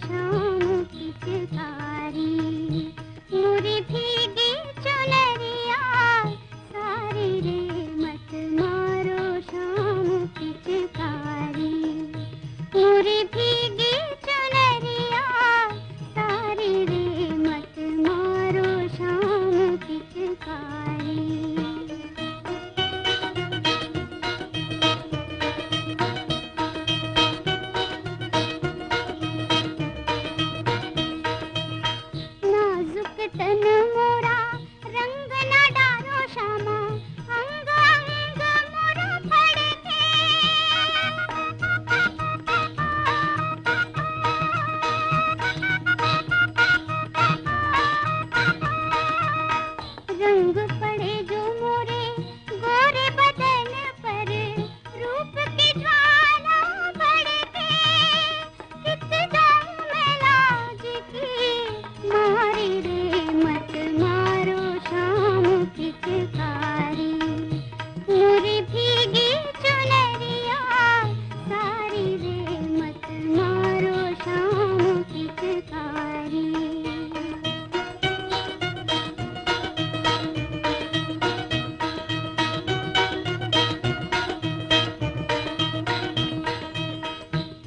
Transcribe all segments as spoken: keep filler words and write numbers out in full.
श्याम पिचकारी मोरे भीगे चुनरिया सारी रे मत मारो श्याम पिचकारी मोरे भीगे चुनरिया सारी रे मत मारो श्याम पिचकारी। तन मोरा रंग ना डारो श्यामा अंग अंग मोरा फड़के रंग पड़े जो मोरे गोरे बदन पर रूप की ज्वाला भड़के कित जाऊं मैं लाज की मारी रे पिचकारी मोरे भीगी चुनरिया सारी रे मत मारो श्याम पिचकारी।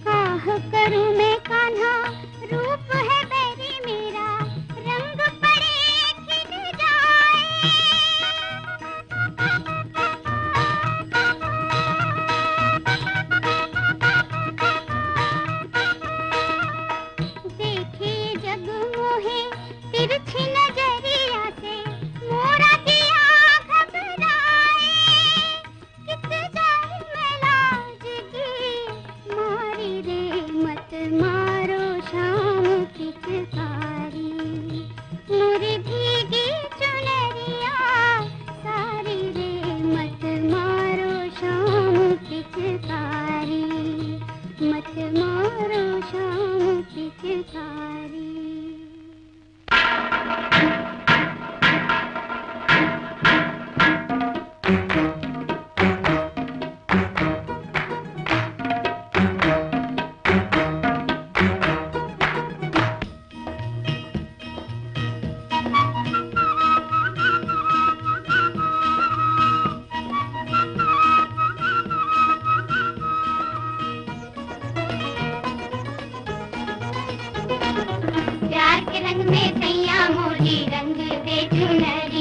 काह करूं मैं कान्हा रूप है बैरी मेरा रंग पड़े खिल जाए तिरछी नजरिया से मोरा दिया घबराए कित जाए मैं लाज की मारी रे मत मारो श्याम पिचकारी मोरे भीगी चुनरिया सारी रे मत मारो श्याम पिचकारी मत मारो श्याम पिचकारी। रंग में सैया मोरी रंग दे चुनरिया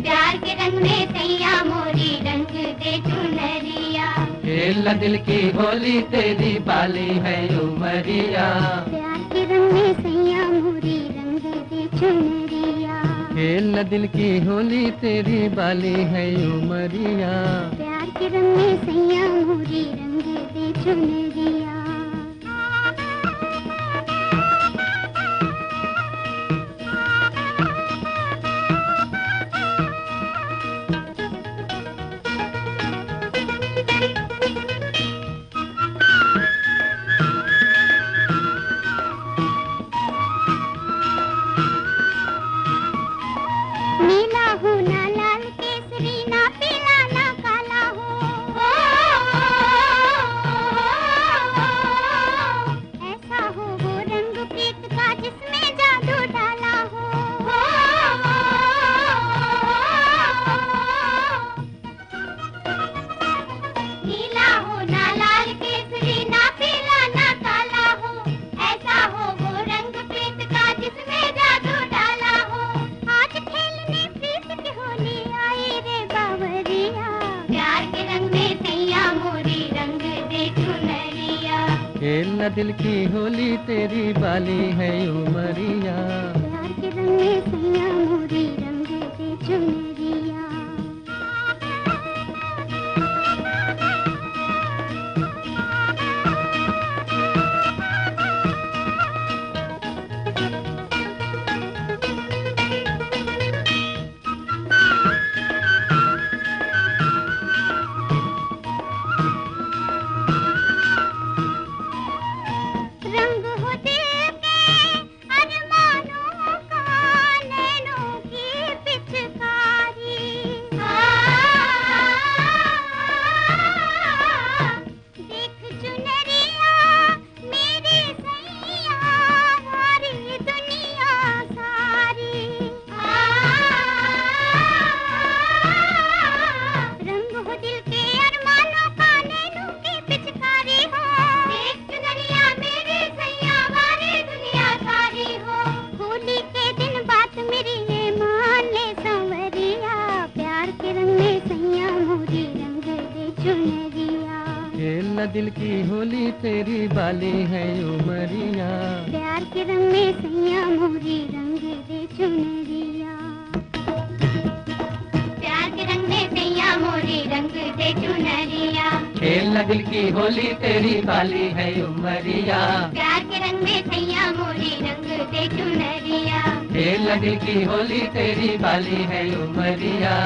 प्यार के रंग में सैया मोरी रंग दे चुनरिया खेल दिल की होली तेरी बाली है उमरिया प्यार के रंग में सैया मोरी रंग दे चुनरिया खेल दिल की होली तेरी बाली है उमरिया प्यार के रंग में सैया मोरी रंग दे चुनरिया। खेलना दिल की होली तेरी बाली है उमरिया प्यार के रंग में सैया मोरी रंग दे चुनरिया। दिल की होली तेरी बाली है उमरिया, प्यार के रंग में सैया मोरी रंग दे चुनरिया, प्यार के रंग में सैया मोरी रंग दे चुनरिया, खेल न दिल की होली तेरी बाली है उमरिया, प्यार के रंग में सैया मोरी रंग दे चुनरिया, खेल न दिल की होली तेरी बाली है उमरिया।